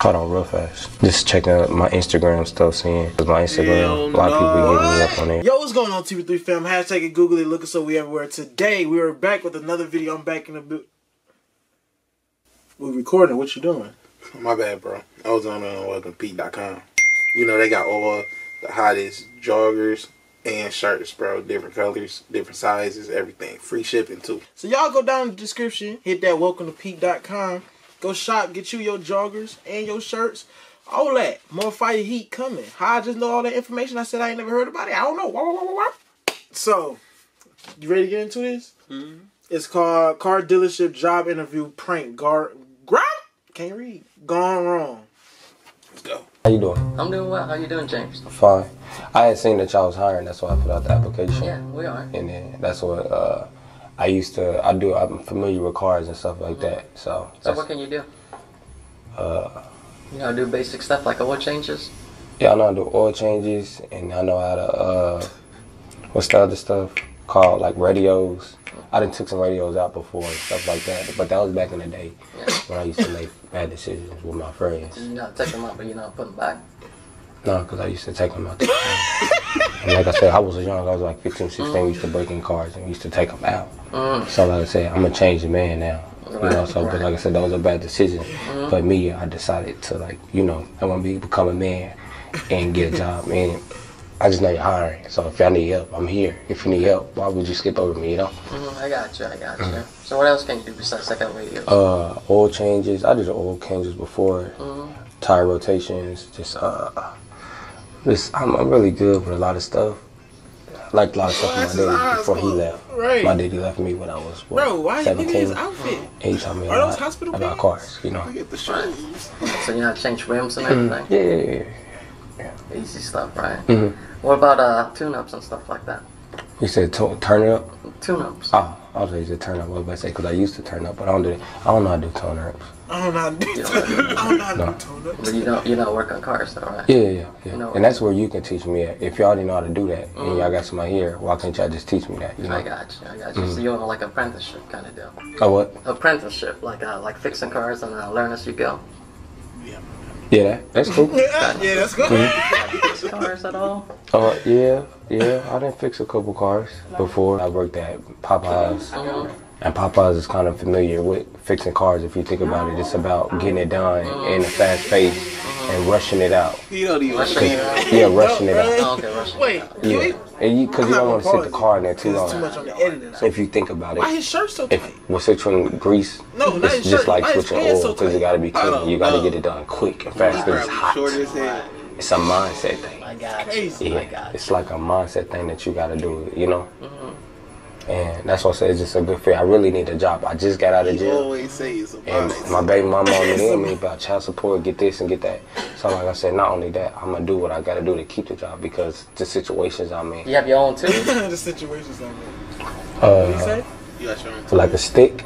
Hold on real fast. Just checking out my Instagram stuff, seeing my Instagram. A lot of people hitting me up on there. Yo, what's going on, TB3 fam? Hashtag it, Google it, looking so we everywhere. Today, we are back with another video. I'm back in the boot. We're recording. What you doing? My bad, bro. I was on WelcomeToPeak.com. You know, they got all the hottest joggers and shirts, bro. Different colors, different sizes, everything. Free shipping, too. So y'all go down in the description. Hit that WelcomeToPeak.com. Go shop, get you your joggers and your shirts. All that. More fire heat coming. How I just know all that information? I said I ain't never heard about it. I don't know. So, you ready to get into this? Mm-hmm. It's called Car Dealership Job Interview Prank. Can't read. Gone wrong. Let's go. How you doing? I'm doing well. How you doing, James? Fine. I had seen that y'all was hiring. That's why I put out the application. Yeah, we are. And then that's what... I'm familiar with cars and stuff like that. So what can you do? You know, do basic stuff like oil changes? Yeah, I know how to do oil changes, and I know how to, what's the other stuff called, like radios. I done took some radios out before and stuff like that, but that was back in the day when I used to make bad decisions with my friends. You're not taking them out, but you're not putting them back? No, because I used to take them out. And like I said, I was young. I was like 15, 16. We used to break in cars and we used to take them out. So like I said, I'm a changed man now. Right, you know, so but like I said, that was a bad decision. But me, I decided to like, you know, I want to become a man and get a job. And I just know you're hiring. So if y'all need help, I'm here. If you need help, why would you skip over me, you know? I got you. I got you. So what else can you do besides that radio? Oil changes. I did oil changes before. Tire rotations. Just I'm really good with a lot of stuff. Like a lot of stuff in my daddy before he left. Right. My daddy left me when I was, what, 17. And he taught me a lot about cars, you know. Get the shirts. So you know how to change rims and everything? Yeah. Easy stuff, right? What about tune-ups and stuff like that? You said turn up? Tune-ups. I was going to say turn up. What did I say? Because I used to turn up, but I don't do it. I don't know how to do turn-ups. I don't know how to do turn-ups. But you know work on cars though, right? Yeah. You know, and that's where you can teach me at. If y'all didn't know how to do that, and y'all got somebody here, why can't y'all just teach me that? You know? I got you. So you're on like apprenticeship kind of deal. Oh, what? Apprenticeship, like fixing cars and learn as you go. Yeah, that's cool. Yeah, that's cool. Fix cars at all? Yeah. I done fix a couple cars before. I worked at Popeyes, and Popeyes is kind of familiar with fixing cars. If you think about it, it's about getting it done in a fast pace and rushing it out. You don't even rushing it out. Okay, rushing it out. Wait, and because you don't want to sit the car in there too long. Too much on the editing. So if you think about it, why his shirt so tight? Well, switching grease, it's just like switching oil because you got to be clean. You got to get it done quick and fast because it's hot. It's a mindset thing. I got you. Yeah, it's like a mindset thing that you got to do. You know. And that's why I said it's just a good fit. I really need a job. I just got out of jail. You always say it's a and my baby mama on me about child support, get this and get that. So like I said, not only that, I'm gonna do what I gotta do to keep the job because the situations I'm in. You have your own too. The situations I'm in. What you say? You got your own too. Like a stick.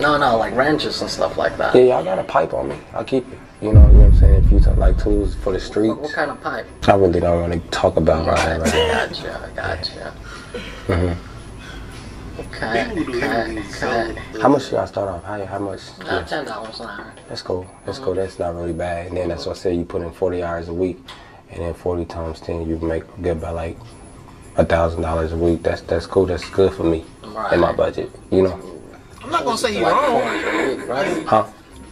No, like wrenches and stuff like that. Yeah, I got a pipe on me. I keep it. You know what I'm saying? If you talk like tools for the streets. What kind of pipe? I really don't want to talk about right now. Gotcha. Okay. How much should I start off? How much? Yeah. $10 an hour. That's cool. That's not really bad. And then that's what I said. You put in 40 hours a week, and then 40 times 10, you make good by like $1,000 a week. That's cool. That's good for me and my budget. You know. I'm not gonna say you're wrong. Right? Huh?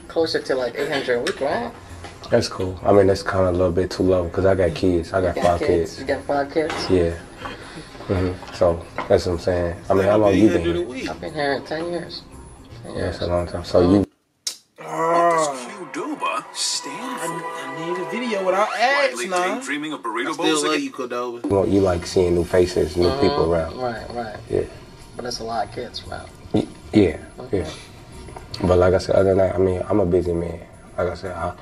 Closer to like 800 a week, right? That's cool. I mean, that's kind of a little bit too low because I got kids. I got 5 kids. You got 5 kids? Yeah. So that's what I'm saying. I mean, how long you been here? I've been here 10 years. Yeah, it's a long time. So you. What does Qdoba stand for? I need a video without ads now. Dreaming of burrito bowls. I still love you, Qdoba. Well, you like seeing new faces, new people around. Right. Yeah. But that's a lot of kids around. Yeah. But like I said, other than that, I mean, I'm a busy man. Like I said,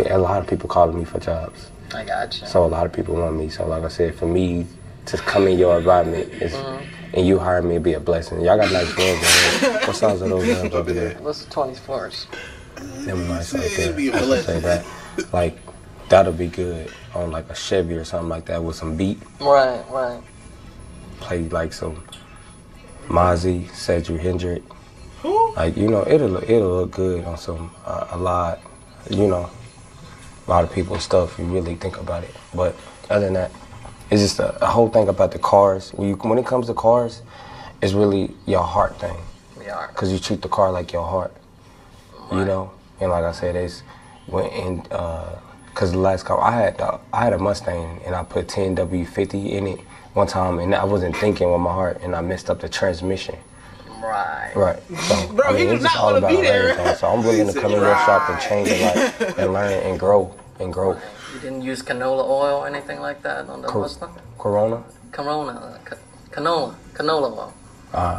a lot of people calling me for jobs. I gotcha. So a lot of people want me. So like I said, for me. Just come in your environment and you hire me, it'd be a blessing. Y'all got nice guns over there. What size are those guns over there? What's the 24s? Them nice right there. It'd be a blessing. Like, that'll be good on like a Chevy or something like that with some beat. Right. Play like some Mozzie, Cedric Hendrick. Like, you know, it'll look good on some a lot. you know, a lot of people's stuff, you really think about it. But other than that, it's just a whole thing about the cars. When it comes to cars, it's really your heart thing. Yeah. Because you treat the car like your heart, right. You know? And like I said, it's went in, because the last car, I had a Mustang, and I put 10W50 in it one time, and I wasn't thinking with my heart, and I messed up the transmission. Right. Right. So, bro, I mean, it's just all about learning. So I'm willing to come in your shop and change it, like, and learn and grow and grow. You didn't use canola oil or anything like that on the Mustang? Corona? Corona. Canola. Canola oil.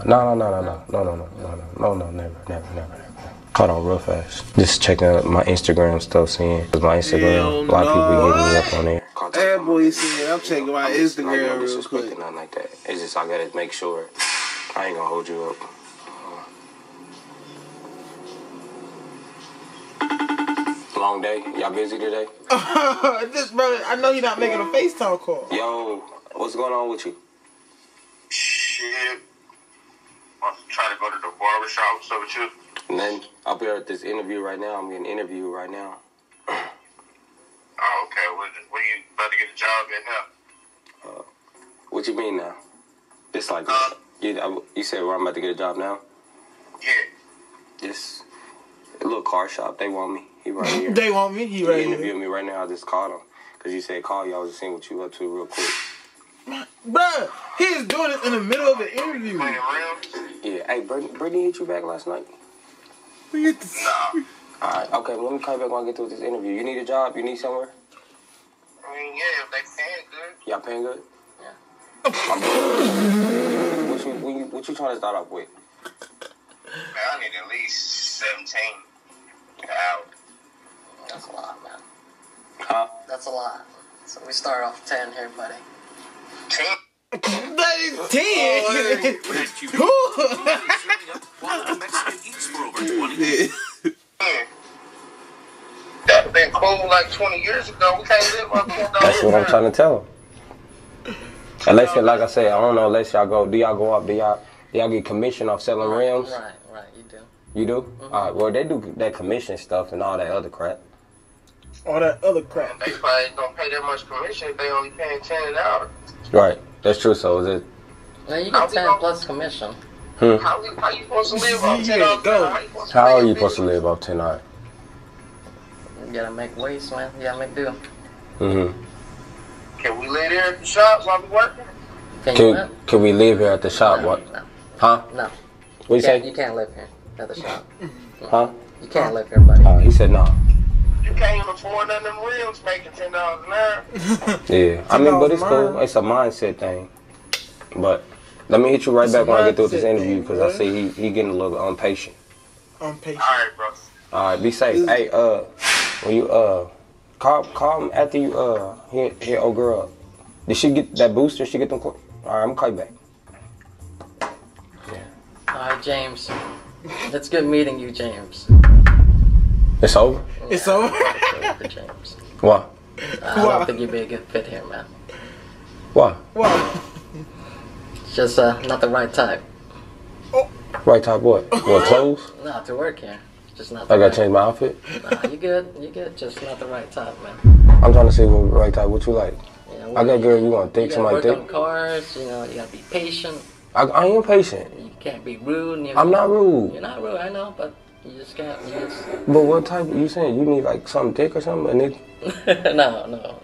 No, never. Caught on real fast. Just checking out my Instagram stuff, seeing my Instagram. A lot of people hitting me up on there. That boy said, I'm checking my Instagram real quick. Nothing like that. It's just I gotta make sure. I ain't gonna hold you up. Long day. Y'all busy today? This brother, I know you're not making a FaceTime call. Yo, what's going on with you? Shit. I'm trying to go to the barbershop. What's up with you? And then I'll be at this interview right now. I'm getting interviewed right now. Oh, okay. What you about to get a job at now? What you mean now? It's like you said I'm about to get a job now. Yeah. This little car shop. They want me. He right here. They want me. He right here. He interviewed me right now. I just called him because you said call you. I was just seeing what you up to real quick. Bruh, he is doing it in the middle of an interview. Yeah. Hey, Brittany hit you back last night. Nah. Alright, okay, well, let me call you back when I get through this interview. You need a job? You need somewhere? I mean, yeah, if they paying good. Y'all paying good? Yeah. What you trying to start off with? Man, I need at least 17 an hour. That's a lot, man. Huh? That's a lot. So we start off 10 here, buddy. 10? That is 10! That's been cool like 20 years ago. We can't live on $10. That's what I'm trying to tell him. Unless, like I said, I don't know, unless y'all go, do y'all go up, do y'all get commission off selling rims? Right, you do. You do? Mm-hmm. All right, well, they do that commission stuff and all that other crap. All that other crap. They probably ain't gonna pay that much commission if they only paying 10 an hour. Right, that's true, so is it? Well, you get 10 plus commission. Hmm. How you supposed to live off 10 hours? How are you supposed to live off 10 hours? You gotta make waste, man. You gotta make deal. Mm-hmm. Can we live here at the shop while we working? Can we live here at the shop? No, what? No. Huh? No. What you say? You can't live here at the shop. Huh? You can't live here, buddy. He said no. You can't even afford none of them rims making $10 an hour. Yeah, I mean, but it's cool. It's a mindset thing. But let me hit you right back when I get through this interview because I see he getting a little impatient. Impatient. All right, bro. All right, be safe. Hey, when you call him after you hit old girl up. Did she get that booster? Did she get them? All right, I'm gonna call you back. Yeah. All right, James. It's good meeting you, James. It's over? Yeah, it's over? Why? I don't think you'd be a good fit here, man. Why? Why? It's just not the right type. Oh. Right type what? What, clothes? No, to work here. Just not the right type. I gotta change my outfit? Nah, you good. You good. Just not the right type, man. I'm trying to see what right type. What you like? Yeah, I got girl, you want thick, somebody thick? You gotta work on cars, you know, you gotta be patient. I am patient. You can't be rude. I'm not rude. You're not rude, I know, but... You just can't. But what type? You saying you need like something thick or something? And it... No.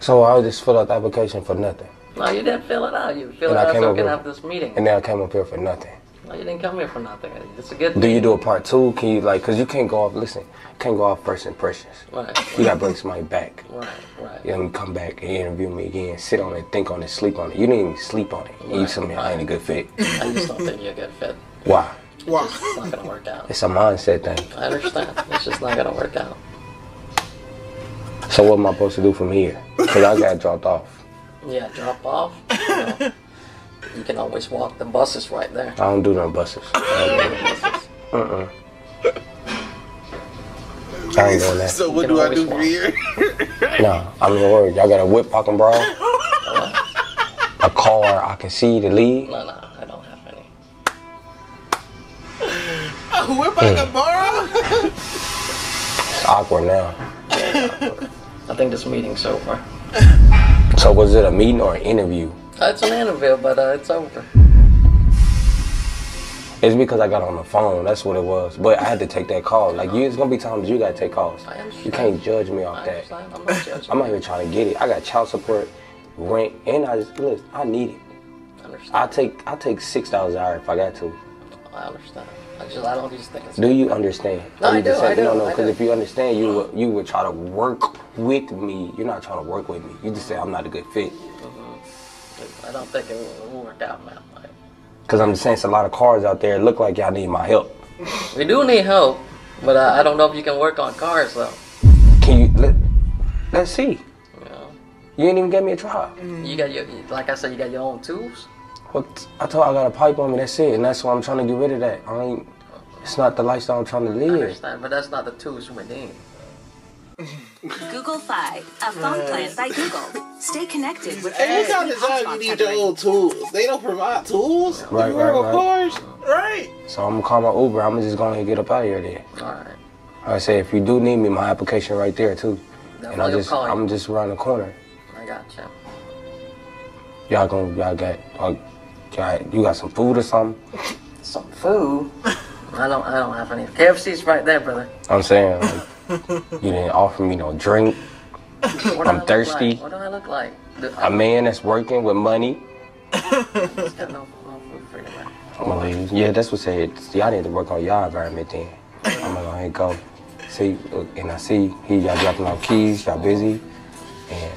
So I just fill out the application for nothing. No, you didn't fill it out. You filled it out so we can have this meeting. And then I came up here for nothing. No, you didn't come here for nothing. It's a good thing. Do you do a part two? Can you like? Cause you can't go off. Listen, you can't go off first impressions. Right. You gotta bring somebody back. Right. You know, come back and interview me again. Sit on it, think on it, sleep on it. You didn't even sleep on it. Right. You told me I ain't a good fit. I just don't think you're a good fit. Why? Wow. It's just not gonna work out. It's a mindset thing. I understand. It's just not gonna work out. So what am I supposed to do from here? Cause I got dropped off. Yeah, drop off. You know, you can always walk. The bus is right there. I don't do no buses. I ain't doing that. So what do I do from here? No, I'm in the word. Y'all got a whip, pocket bra? A car I can see to leave? No. We're about to borrow? It's awkward now. I think this meeting's over. So was it a meeting or an interview? It's an interview, but it's over. It's because I got on the phone. That's what it was. But I had to take that call. Like, it's going to be times you got to take calls. You can't judge me off that. I'm not judging. I'm not even trying to get it. I got child support, rent, and I just, listen, I need it. I understand. I take $6 an hour if I got to. I understand. I don't just think it's... Do you understand? No, I do. No, because if you understand, you would try to work with me. You're not trying to work with me. You just say I'm not a good fit. Mm-hmm. I don't think it will work out, man. Because I'm just saying, it's a lot of cars out there. It look like y'all need my help. We do need help, but I don't know if you can work on cars, though. Can you? Let's see. Yeah. You ain't even gave me a try. You got your, like I said, you got your own tools? Well, I got a pipe on me, that's it, and that's why I'm trying to get rid of that. I mean, it's not the lifestyle I'm trying to live. I understand, but that's not the tools we're needing. Google Fi, a phone plan by Google. Stay connected with every time you need your own tools. They don't provide tools. Right, you work right. So I'm gonna call my Uber. I'm just gonna get up out of here then. Alright. I say if you do need me, my application right there too. No, and I'm just around the corner. I gotcha. You got some food or something? Some food? I don't have any. KFC's right there, brother. I'm saying, like, you didn't offer me no drink. I'm thirsty. Like? What do I look like? A man that's working with money. Yeah, that's what said. Y'all need to work on y'all environment then. I'm gonna go ahead and go. See, and I see y'all dropping off keys. Y'all busy. And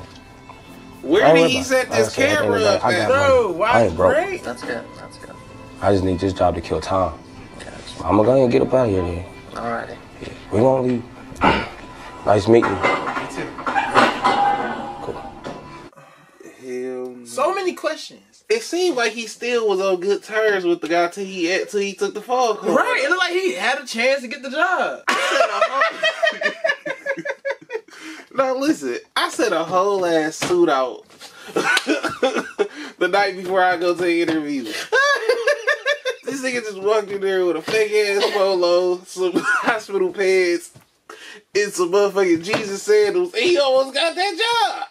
where did he set this camera up? Bro, why great? That's good. That's good. I just need this job to kill time. Gotcha. I'm gonna go ahead and get up out of here then. Alrighty. Yeah, we won't leave. Nice meeting you. So many questions. It seemed like he still was on good terms with the guy till he took the phone call. Right, it looked like he had a chance to get the job. Now listen, I set a whole ass suit out the night before I go to the interview. This nigga just walked in there with a fake ass polo, some hospital pants, and some motherfucking Jesus sandals, and he almost got that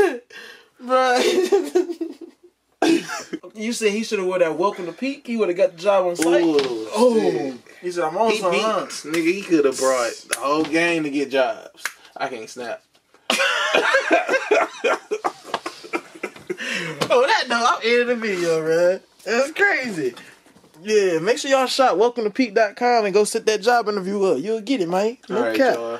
job. Bro, you said he should have wore that Welcome to Peak. He would have got the job on site. Ooh, oh, he said I'm on some hunts. Nigga, he could have brought the whole gang to get jobs. I can't snap. Oh, that no, I'm ending the video, man. That's crazy. Yeah, make sure y'all shop WelcomeToPeak.com and go sit that job interview up. You'll get it, man. No cap.